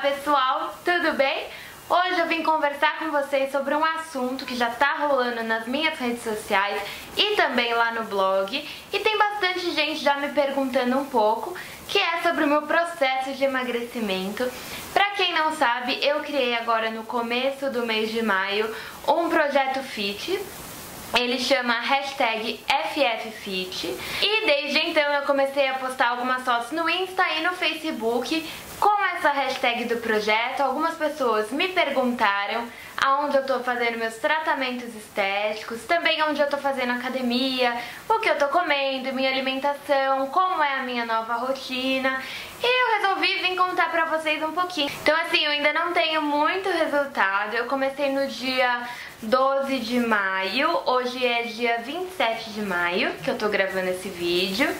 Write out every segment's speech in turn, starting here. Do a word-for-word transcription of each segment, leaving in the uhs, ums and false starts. pessoal, tudo bem? Hoje eu vim conversar com vocês sobre um assunto que já tá rolando nas minhas redes sociais e também lá no blog, e tem bastante gente já me perguntando um pouco, que é sobre o meu processo de emagrecimento. Pra quem não sabe, eu criei agora no começo do mês de maio um projeto fit. Ele chama hashtag FFfit e desde então eu comecei a postar algumas fotos no Insta e no Facebook com essa hashtag do projeto. Algumas pessoas me perguntaram aonde eu tô fazendo meus tratamentos estéticos, também onde eu tô fazendo academia, o que eu tô comendo, minha alimentação, como é a minha nova rotina. E eu resolvi vir contar pra vocês um pouquinho. Então assim, eu ainda não tenho muito resultado. Eu comecei no dia doze de maio, hoje é dia vinte e sete de maio que eu tô gravando esse vídeo.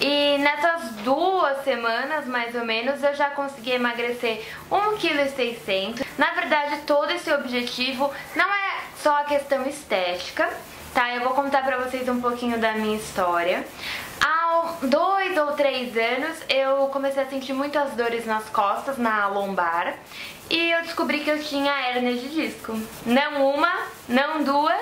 E nessas duas semanas, mais ou menos, eu já consegui emagrecer um vírgula seis quilos. Na verdade, todo esse objetivo não é só a questão estética, tá? Eu vou contar pra vocês um pouquinho da minha história. Há dois ou três anos, eu comecei a sentir muitas dores nas costas, na lombar. E eu descobri que eu tinha hérnia de disco. Não uma, não duas,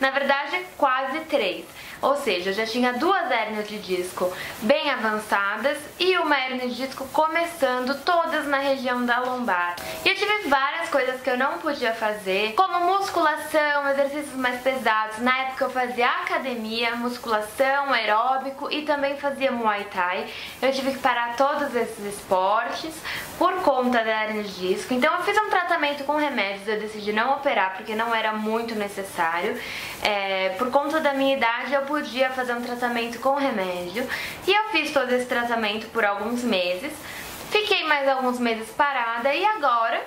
na verdade quase três. Ou seja, eu já tinha duas hérnias de disco bem avançadas e uma hérnia de disco começando, todas na região da lombar. E eu tive várias coisas que eu não podia fazer, como musculação, exercícios mais pesados. Na época eu fazia academia, musculação, aeróbico e também fazia Muay Thai. Eu tive que parar todos esses esportes por conta da hérnia de disco. Então eu fiz um tratamento com remédios, eu decidi não operar porque não era muito necessário. É, por conta da minha idade eu podia fazer um tratamento com remédio e eu fiz todo esse tratamento por alguns meses. Fiquei mais alguns meses parada e agora,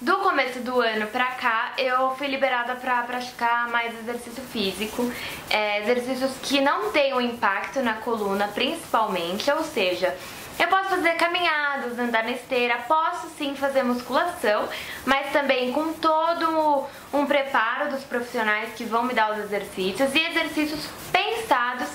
do começo do ano pra cá, eu fui liberada pra praticar mais exercício físico, é, exercícios que não tenham impacto na coluna principalmente, ou seja, eu posso fazer caminhadas, andar na esteira, posso sim fazer musculação, mas também com todo um preparo dos profissionais que vão me dar os exercícios, e exercícios pensados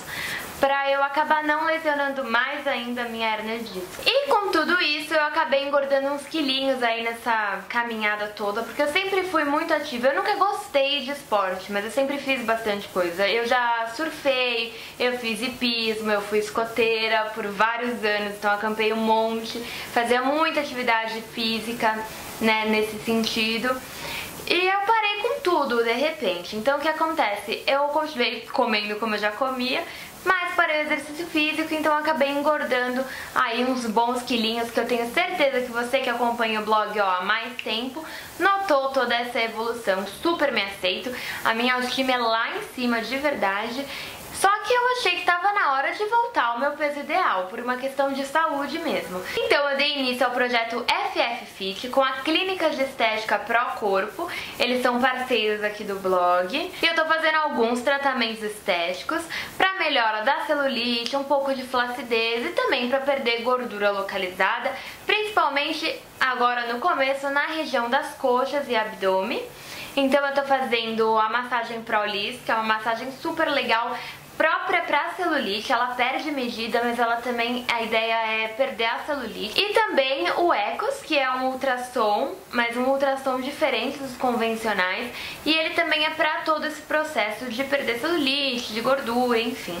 pra eu acabar não lesionando mais ainda a minha hérnia de disco. E com tudo isso eu acabei engordando uns quilinhos aí nessa caminhada toda, porque eu sempre fui muito ativa. Eu nunca gostei de esporte, mas eu sempre fiz bastante coisa. Eu já surfei, eu fiz hipismo, eu fui escoteira por vários anos, então acampei um monte, fazia muita atividade física, né, nesse sentido. E eu parei com tudo de repente. Então o que acontece? Eu continuei comendo como eu já comia, mas parei o exercício físico, então eu acabei engordando aí uns bons quilinhos, que eu tenho certeza que você que acompanha o blog ó, há mais tempo notou toda essa evolução. Super me aceito, a minha autoestima é lá em cima de verdade. Só que eu achei que estava na hora de voltar ao meu peso ideal, por uma questão de saúde mesmo. Então eu dei início ao projeto FFfit com a clínica de estética Pró-Corpo. Eles são parceiros aqui do blog. E eu tô fazendo alguns tratamentos estéticos pra melhora da celulite, um pouco de flacidez e também pra perder gordura localizada, principalmente agora no começo na região das coxas e abdômen. Então eu tô fazendo a massagem Pró-Lis, que é uma massagem super legal, própria pra celulite. Ela perde medida, mas ela também, a ideia é perder a celulite. E também o Ecos, que é um ultrassom, mas um ultrassom diferente dos convencionais. E ele também é pra todo esse processo de perder celulite, de gordura, enfim.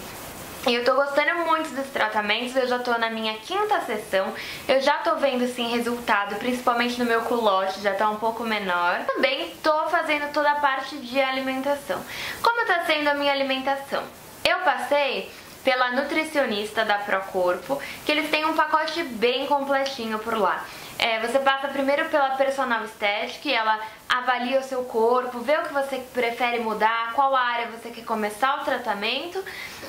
E eu tô gostando muito dos tratamentos, eu já tô na minha quinta sessão, eu já tô vendo sim resultado, principalmente no meu culote, já tá um pouco menor. Também tô fazendo toda a parte de alimentação. Como tá sendo a minha alimentação? Eu passei pela nutricionista da Pró-Corpo, que eles têm um pacote bem completinho por lá. É, você passa primeiro pela personal estética e ela avalia o seu corpo, vê o que você prefere mudar, qual área você quer começar o tratamento,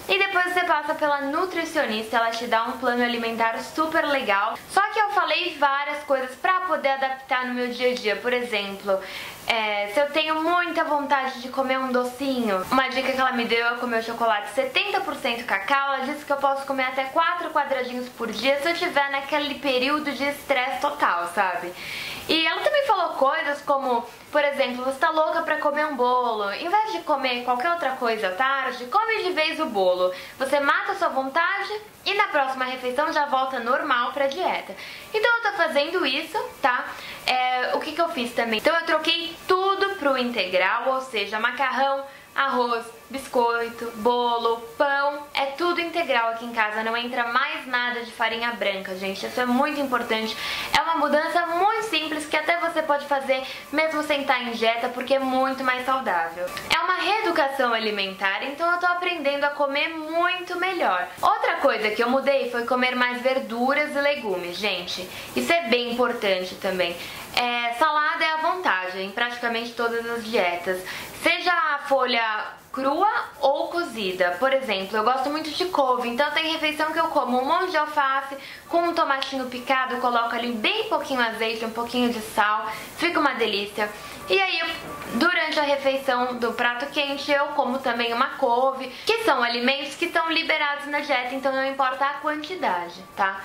e depois você passa pela nutricionista, ela te dá um plano alimentar super legal. Só que eu falei várias coisas pra poder adaptar no meu dia a dia. Por exemplo, é, se eu tenho muita vontade de comer um docinho, uma dica que ela me deu é comer o chocolate setenta por cento cacau. Ela disse que eu posso comer até quatro quadradinhos por dia se eu tiver naquele período de estresse total, sabe? E ela também falou coisas como, por exemplo, você tá louca pra comer um bolo, em vez de comer qualquer outra coisa à tarde, come de vez o bolo. Você mata a sua vontade e na próxima refeição já volta normal pra dieta. Então eu tô fazendo isso tá? É, o que que eu fiz também? Então eu troquei tudo pro integral, ou seja, macarrão, arroz, biscoito, bolo, pão, é tudo integral aqui em casa, não entra mais nada de farinha branca, gente, isso é muito importante. É uma mudança muito simples que até você pode fazer mesmo sem estar em dieta, porque é muito mais saudável. É uma reeducação alimentar, então eu tô aprendendo a comer muito melhor. Outra coisa que eu mudei foi comer mais verduras e legumes, gente, isso é bem importante também. É, salada é à vontade em praticamente todas as dietas, seja a folha crua ou cozida. Por exemplo, eu gosto muito de couve, então tem refeição que eu como um monte de alface com um tomatinho picado, coloco ali bem pouquinho azeite, um pouquinho de sal, fica uma delícia. E aí, durante a refeição do prato quente, eu como também uma couve, que são alimentos que estão liberados na dieta, então não importa a quantidade, tá?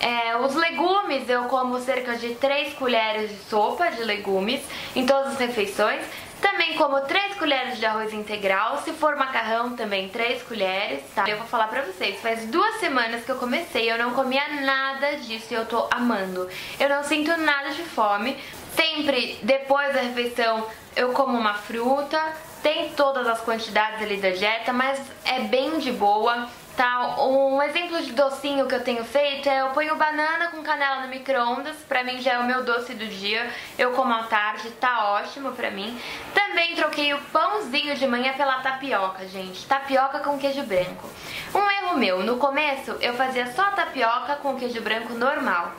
É, os legumes, eu como cerca de três colheres de sopa de legumes em todas as refeições. Também como três colheres de arroz integral, se for macarrão também três colheres, tá? Eu vou falar pra vocês, faz duas semanas que eu comecei, eu não comia nada disso e eu tô amando. Eu não sinto nada de fome, sempre depois da refeição eu como uma fruta, tem todas as quantidades ali da dieta, mas é bem de boa. Tá, um exemplo de docinho que eu tenho feito é eu ponho banana com canela no micro-ondas, pra mim já é o meu doce do dia, eu como à tarde, tá ótimo pra mim. Também troquei o pãozinho de manhã pela tapioca, gente, tapioca com queijo branco. Um erro meu, no começo eu fazia só tapioca com queijo branco normal.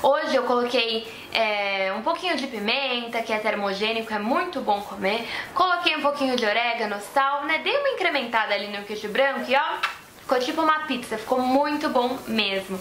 Hoje eu coloquei é, um pouquinho de pimenta, que é termogênico, é muito bom comer. Coloquei um pouquinho de orégano, sal, né, dei uma incrementada ali no queijo branco e ó... ficou tipo uma pizza, ficou muito bom mesmo.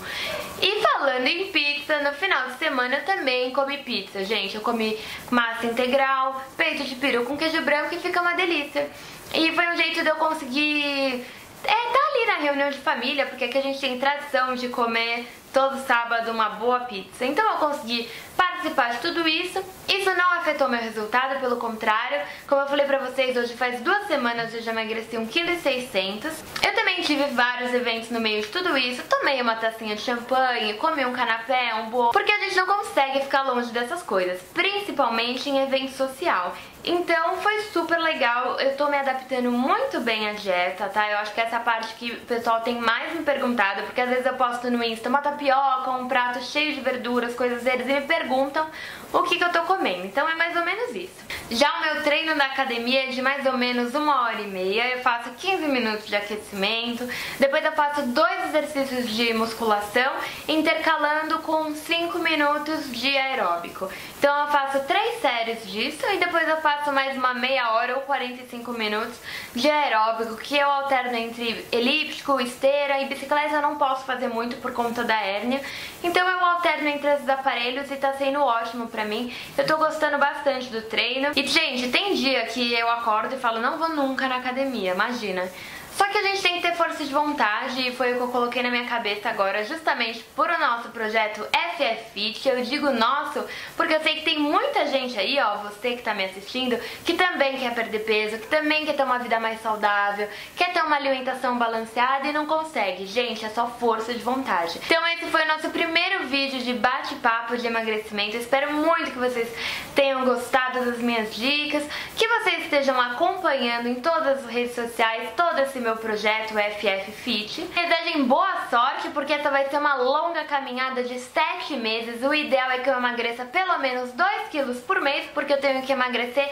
E falando em pizza, no final de semana eu também comi pizza, gente. Eu comi massa integral, peito de peru com queijo branco e fica uma delícia. E foi um jeito de eu conseguir... É, tá ali na reunião de família, porque aqui a gente tem tradição de comer todo sábado uma boa pizza. Então eu consegui participar de tudo isso. Isso não afetou meu resultado, pelo contrário. Como eu falei pra vocês, hoje faz duas semanas eu já emagreci um vírgula seis quilos. Eu também tive vários eventos no meio de tudo isso. Tomei uma tacinha de champanhe, comi um canapé, um bolo... porque a gente não consegue ficar longe dessas coisas, principalmente em evento social. Então foi super legal, eu tô me adaptando muito bem à dieta, tá? Eu acho que essa parte que o pessoal tem mais me perguntado, porque às vezes eu posto no Insta uma tapioca, um prato cheio de verduras, coisas deles, e me perguntam o que que eu tô comendo. Então é mais ou menos isso. Já o meu treino da academia é de mais ou menos uma hora e meia, eu faço quinze minutos de aquecimento, depois eu faço dois exercícios de musculação, intercalando com cinco minutos de aeróbico. Então eu faço três séries disso e depois eu faço Faço mais uma meia hora ou quarenta e cinco minutos de aeróbico, que eu alterno entre elíptico, esteira e bicicleta. Eu não posso fazer muito por conta da hérnia, então eu alterno entre esses aparelhos e tá sendo ótimo pra mim. Eu tô gostando bastante do treino. E, gente, tem dia que eu acordo e falo, não vou nunca na academia, imagina. Só que a gente tem que ter força de vontade e foi o que eu coloquei na minha cabeça agora, justamente por o nosso projeto FFfit. Eu digo nosso porque eu sei que tem muita gente aí, ó, você que tá me assistindo, que também quer perder peso, que também quer ter uma vida mais saudável, quer ter uma alimentação balanceada e não consegue. Gente, é só força de vontade. Então esse foi o nosso primeiro vídeo de bate-papo de emagrecimento. Eu espero muito que vocês tenham gostado das minhas dicas, que vocês estejam acompanhando em todas as redes sociais, todo esse meu projeto FFfit. Desejem boa sorte, porque essa vai ser uma longa caminhada de sete meses. O ideal é que eu emagreça pelo menos dois quilos por mês, porque eu tenho que emagrecer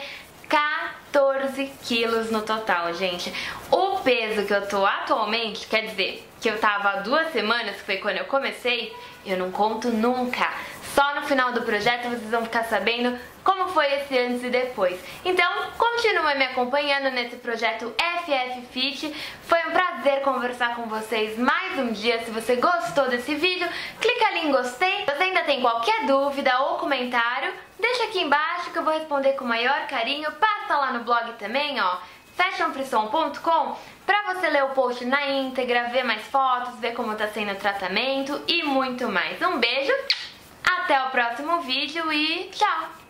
quatorze quilos no total, gente. O peso que eu tô atualmente, quer dizer, que eu tava há duas semanas, que foi quando eu comecei, eu não conto nunca. Só no final do projeto vocês vão ficar sabendo como foi esse antes e depois. Então, continue me acompanhando nesse projeto FFfit. Foi um prazer conversar com vocês mais um dia. Se você gostou desse vídeo, clica ali em gostei. Se você ainda tem qualquer dúvida ou comentário, deixa aqui embaixo que eu vou responder com o maior carinho. Passa lá no blog também, ó, fashion frisson ponto com, pra você ler o post na íntegra, ver mais fotos, ver como tá sendo o tratamento e muito mais. Um beijo! Até o próximo vídeo e tchau!